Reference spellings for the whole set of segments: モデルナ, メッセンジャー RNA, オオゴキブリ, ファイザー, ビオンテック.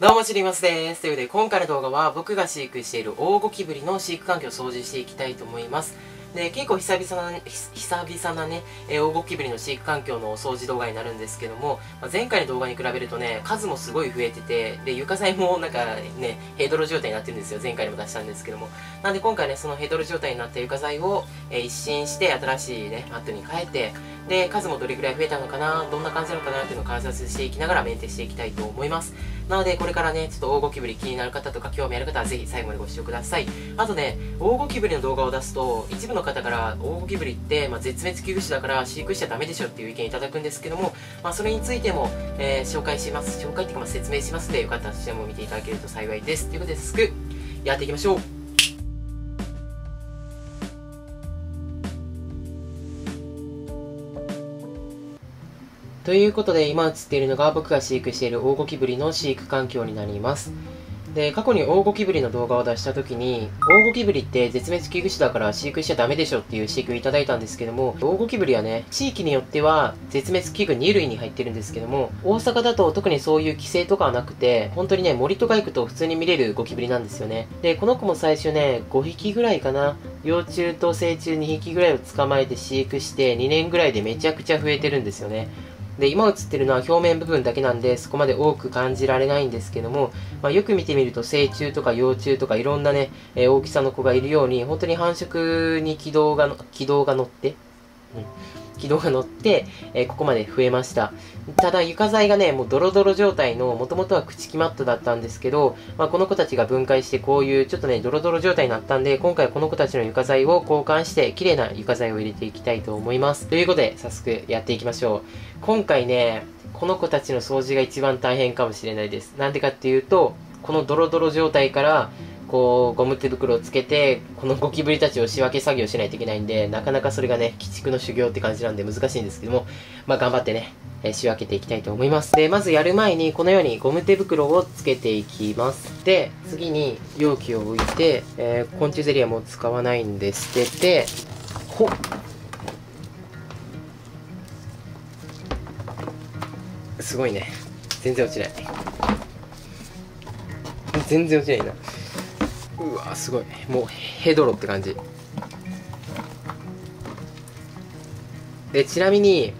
どうも、シリマスです。ということで、今回の動画は僕が飼育しているオオゴキブリの飼育環境を掃除していきたいと思います。で、結構久々なね、オオゴキブリの飼育環境の掃除動画になるんですけども、前回の動画に比べるとね、数もすごい増えてて、で、床材もなんかね、ヘドロ状態になってるんですよ。前回にも出したんですけども。なんで今回ね、そのヘドロ状態になった床材を一新して、新しいね、マットに変えて、で、数もどれくらい増えたのかな、どんな感じなのかなっていうのを観察していきながらメンテしていきたいと思います。なので、これからね、ちょっとオオゴキブリ気になる方とか興味ある方はぜひ最後までご視聴ください。あとね、オオゴキブリの動画を出すと、一部の方からオオゴキブリって、絶滅危惧種だから飼育しちゃダメでしょっていう意見いただくんですけども、それについても、紹介します。紹介っていうか説明しますので、よかったらそちらも見ていただけると幸いです。ということで、早速、やっていきましょう。ということで、今映っているのが僕が飼育しているオオゴキブリの飼育環境になります。で、過去にオオゴキブリの動画を出した時に、オオゴキブリって絶滅危惧種だから飼育しちゃダメでしょっていう指摘をいただいたんですけども、オオゴキブリはね、地域によっては絶滅危惧2類に入ってるんですけども、大阪だと特にそういう規制とかはなくて、本当にね、森とか行くと普通に見れるゴキブリなんですよね。で、この子も最初ね、5匹ぐらいかな。幼虫と成虫2匹ぐらいを捕まえて飼育して、2年ぐらいでめちゃくちゃ増えてるんですよね。で、今映ってるのは表面部分だけなんで、そこまで多く感じられないんですけども、よく見てみると成虫とか幼虫とかいろんなね、大きさの子がいるように、本当に繁殖に軌道が乗って、ここまで増えました。ただ床材がね、もうドロドロ状態の、もともとは朽木マットだったんですけど、この子たちが分解してこういうちょっとね、ドロドロ状態になったんで、今回この子たちの床材を交換して、綺麗な床材を入れていきたいと思います。ということで、早速やっていきましょう。今回ね、この子たちの掃除が一番大変かもしれないです。なんでかっていうと、このドロドロ状態から、こうゴム手袋をつけてこのゴキブリたちを仕分け作業しないといけないんで、なかなかそれがね、鬼畜の修行って感じなんで難しいんですけども、頑張ってね、仕分けていきたいと思います。で、まずやる前にこのようにゴム手袋をつけていきます。で、次に容器を置いて、昆虫ゼリアも使わないんで捨てて、ほっ、すごいね、全然落ちないな。うわー、すごい、もうヘドロって感じで、ちなみに、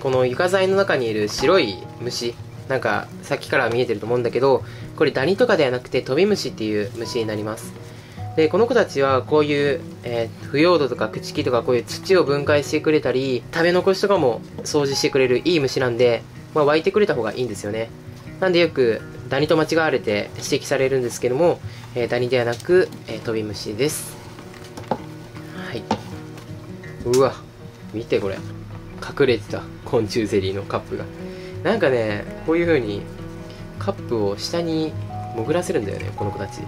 この床材の中にいる白い虫、なんかさっきから見えてると思うんだけど、これダニとかではなくてトビムシっていう虫になります。で、この子たちはこういう、腐葉土とか朽木とかこういう土を分解してくれたり、食べ残しとかも掃除してくれるいい虫なんで、湧いてくれた方がいいんですよね。なんでよくダニと間違われて指摘されるんですけども、ダニではなく、トビムシです。はい。うわ、見てこれ。隠れてた昆虫ゼリーのカップが。なんかね、こういう風にカップを下に潜らせるんだよね、この子たち。で、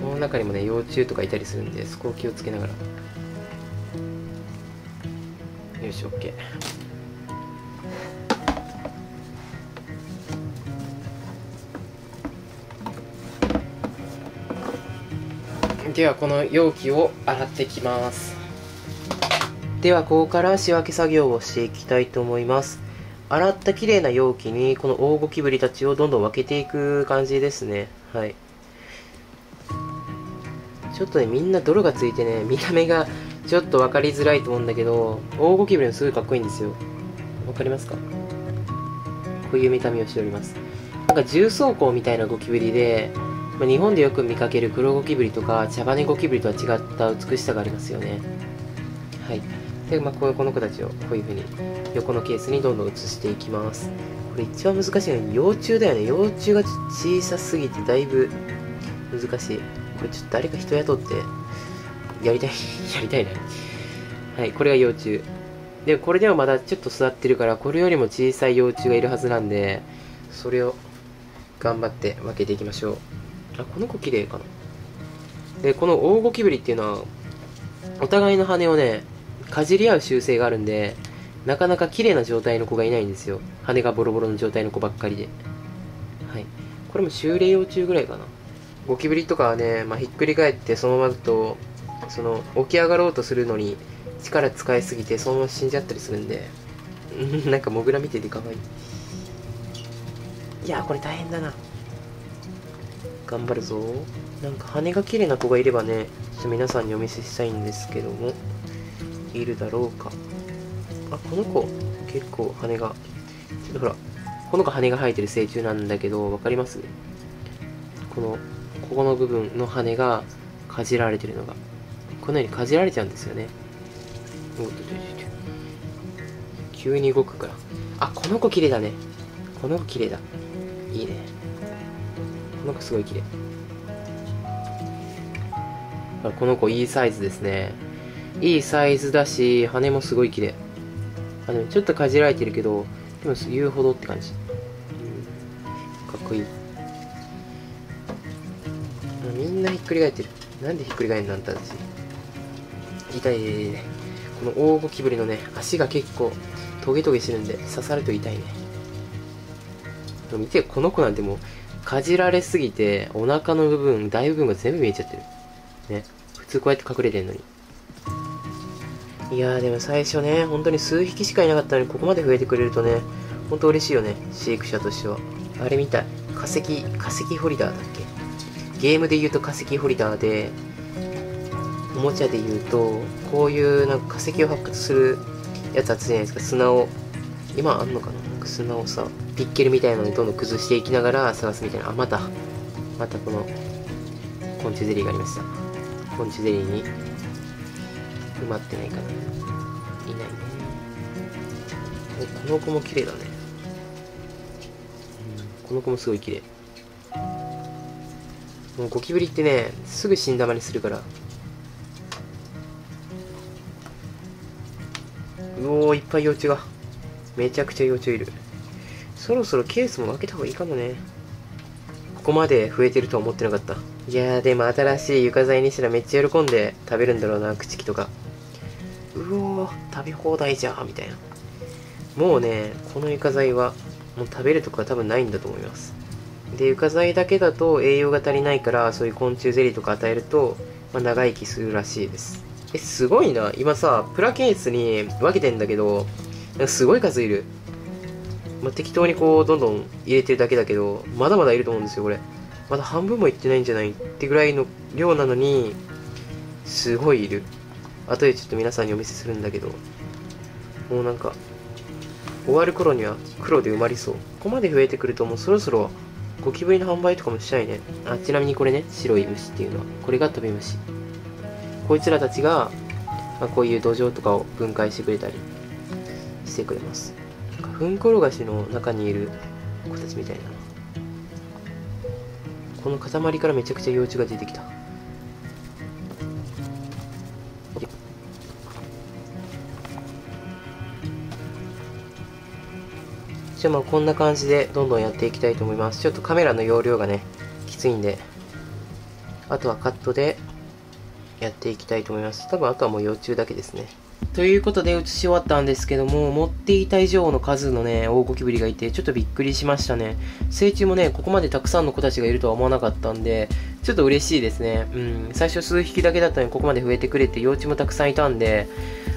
この中にもね、幼虫とかいたりするんで、そこを気をつけながら。よし、OK。では、この容器を洗ってきます。では、ここから仕分け作業をしていきたいと思います。洗ったきれいな容器にこのオオゴキブリたちをどんどん分けていく感じですね。はい。ちょっとね、みんな泥がついてね、見た目がちょっと分かりづらいと思うんだけど、オオゴキブリもすごいかっこいいんですよ。分かりますか？こういう見た目をしております。なんか重装甲みたいなゴキブリで、日本でよく見かける黒ゴキブリとか茶羽ゴキブリとは違った美しさがありますよね。はい。で、この子たちをこういうふうに横のケースにどんどん移していきます。これ一番難しいのは幼虫だよね。幼虫が小さすぎてだいぶ難しい。これちょっと誰か人雇ってやりたいな。はい、これが幼虫。で、これでもまだちょっと育ってるから、これよりも小さい幼虫がいるはずなんで、それを頑張って分けていきましょう。あ、この子綺麗かな。で、このオオゴキブリっていうのはお互いの羽をね、かじり合う習性があるんで、なかなか綺麗な状態の子がいないんですよ。羽がボロボロの状態の子ばっかりで。はい。これも修練幼虫ぐらいかな。ゴキブリとかはね、ひっくり返ってそのままだと、起き上がろうとするのに力使いすぎてそのまま死んじゃったりするんでなんかモグラ見ててかわいい。いやー、これ大変だな。頑張るぞ。なんか羽が綺麗な子がいればね、ちょっと皆さんにお見せしたいんですけども、いるだろうか。あ、この子、結構羽が、ちょっとほら、この子羽が生えてる成虫なんだけど、わかります？ここの部分の羽がかじられてるのが、このようにかじられちゃうんですよね。急に動くから。あ、この子綺麗だね。この子綺麗だ。いいね。この子すごい綺麗。この子いいサイズですね。いいサイズだし、羽もすごい綺麗。あのちょっとかじられてるけど、でも言うほどって感じ。かっこいい。みんなひっくり返ってる。なんでひっくり返るんだったんですよ。痛いね。このオオゴキブリのね、足が結構トゲトゲしてるんで、刺さると痛いね。見て、この子なんてもう、かじられすぎて、お腹の部分、大部分が全部見えちゃってる。ね。普通こうやって隠れてんのに。いやー、でも最初ね、本当に数匹しかいなかったのに、ここまで増えてくれるとね、本当嬉しいよね、飼育者としては。あれみたい。化石ホルダーだっけ？ゲームで言うと化石ホルダーで、おもちゃで言うと、こういうなんか化石を発掘するやつあったじゃないですか。砂を、今あんのかな？なんか砂をさ、ピッケルみたいなのにどんどん崩していきながら探すみたいな。あ、またこの、昆虫ゼリーがありました。昆虫ゼリーに埋まってないかな。いないね。この子も綺麗だね。この子もすごい綺麗。もうゴキブリってね、すぐ死んだまりするから。うおー、いっぱい幼虫が。めちゃくちゃ幼虫いる。そろそろケースも開けた方がいいかもね。ここまで増えてるとは思ってなかった。いやー、でも新しい床材にしたらめっちゃ喜んで食べるんだろうな、朽ち木とか。うおー、食べ放題じゃーみたいな。もうね、この床材は、もう食べるとこは多分ないんだと思います。で、床材だけだと栄養が足りないから、そういう昆虫ゼリーとか与えると、まあ、長生きするらしいです。え、すごいな。今さ、プラケースに分けてんだけど、なんかすごい数いる。まあ、適当にこう、どんどん入れてるだけだけど、まだまだいると思うんですよ、これ。まだ半分もいってないんじゃないってぐらいの量なのに、すごいいる。あとでちょっと皆さんにお見せするんだけど、もうなんか、終わる頃には黒で埋まりそう。ここまで増えてくるともうそろそろ、ゴキブリの販売とかもしたいね。あ、ちなみにこれね、白い虫っていうのは、これがトビムシ。こいつらたちが、まあ、こういう土壌とかを分解してくれたりしてくれます。なんかフンコロガシの中にいる子たちみたいな。この塊からめちゃくちゃ幼虫が出てきた。じゃあまあこんな感じでどんどんやっていきたいと思います。ちょっとカメラの容量がね、きついんで、あとはカットでやっていきたいと思います。多分あとはもう幼虫だけですね。ということで移し終わったんですけども、持っていた以上の数のね、オオゴキブリがいて、ちょっとびっくりしましたね。成虫もね、ここまでたくさんの子たちがいるとは思わなかったんで、ちょっと嬉しいですね。うん、最初数匹だけだったのにここまで増えてくれて、幼虫もたくさんいたんで、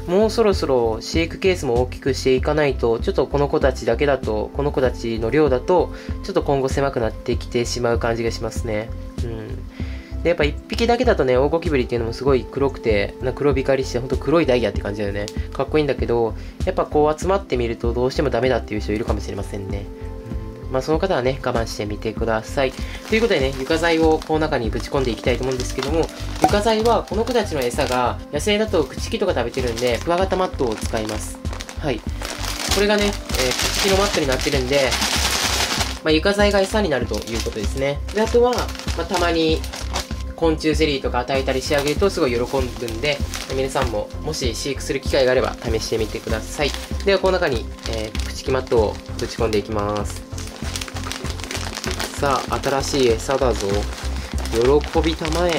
もうそろそろ飼育ケースも大きくしていかないと、ちょっとこの子たちだけだと、この子たちの量だと、ちょっと今後狭くなってきてしまう感じがしますね。うん。で、やっぱ1匹だけだとね、オオゴキブリっていうのもすごい黒くて、黒光りして、ほんと黒いダイヤって感じだよね。かっこいいんだけど、やっぱこう集まってみるとどうしてもダメだっていう人いるかもしれませんね。まあその方はね、我慢してみてください。ということでね、床材をこの中にぶち込んでいきたいと思うんですけども、床材はこの子たちの餌が、野生だと朽ち木とか食べてるんで、クワガタマットを使います。はい。これがね、朽ち木のマットになってるんで、まあ、床材が餌になるということですね。で、あとは、まあ、たまに昆虫ゼリーとか与えたりしてあげるとすごい喜ぶんで、皆さんももし飼育する機会があれば試してみてください。では、この中に、朽ち木マットをぶち込んでいきます。さあ、新しい餌だぞ。喜びたまえ。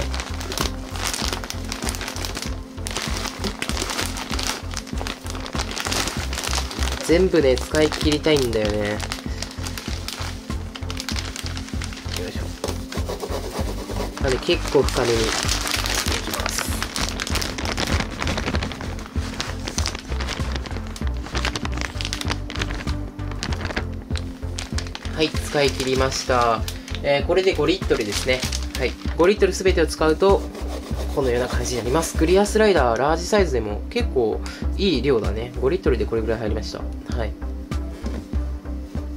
全部ね、使い切りたいんだよね。よいしょ。なんで結構深めにいきます。はい、使い切りました。これで5リットルですね。はい、5リットル全てを使うと、このような感じになります。クリアスライダー、ラージサイズでも結構いい量だね。5リットルでこれぐらい入りました。はい。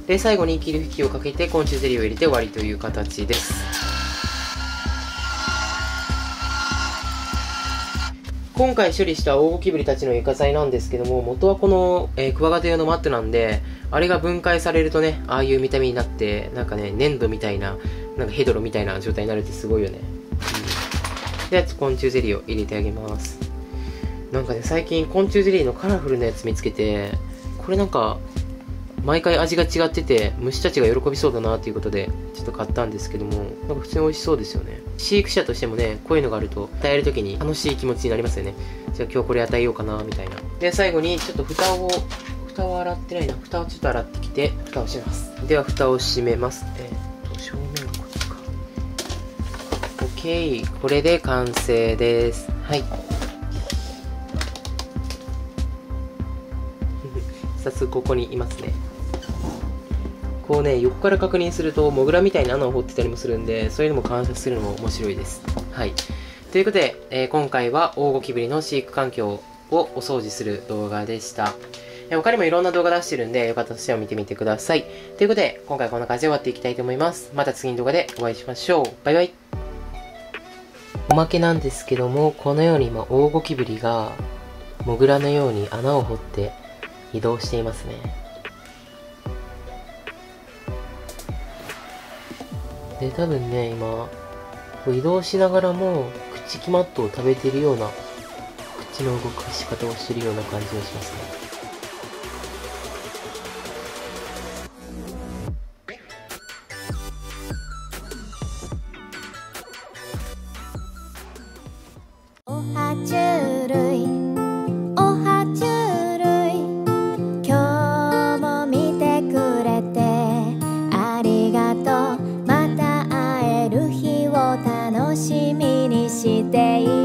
で、最後に霧吹きをかけて昆虫ゼリーを入れて終わりという形です。今回処理したオオゴキブリたちの床材なんですけども、元はこの、クワガタ用のマットなんで、あれが分解されるとね、ああいう見た目になって、なんかね、粘土みたいな、なんかヘドロみたいな状態になるってすごいよね。で、昆虫ゼリーを入れてあげます。なんかね、最近昆虫ゼリーのカラフルなやつ見つけて、これなんか、毎回味が違ってて、虫たちが喜びそうだなということで、ちょっと買ったんですけども、なんか普通に美味しそうですよね。飼育者としてもね、こういうのがあると、与えるときに楽しい気持ちになりますよね。じゃあ今日これ与えようかな、みたいな。で、最後にちょっと蓋を洗ってないな。蓋をちょっと洗ってきて、蓋をします。では、蓋を閉めます。正面がこっちか。OK。これで完成です。はい。早速ここにいますね。こうね、横から確認するとモグラみたいな穴を掘ってたりもするんで、そういうのも観察するのも面白いです。はい、ということで、今回はオオゴキブリの飼育環境をお掃除する動画でした。他にもいろんな動画出してるんで、よかったとしては見てみてください。ということで、今回こんな感じで終わっていきたいと思います。また次の動画でお会いしましょう。バイバイ。おまけなんですけども、このように今オオゴキブリがモグラのように穴を掘って移動していますね。で、多分ね、今移動しながらも朽木マットを食べているような、口の動かし方をしているような感じがしますね。楽しみにしている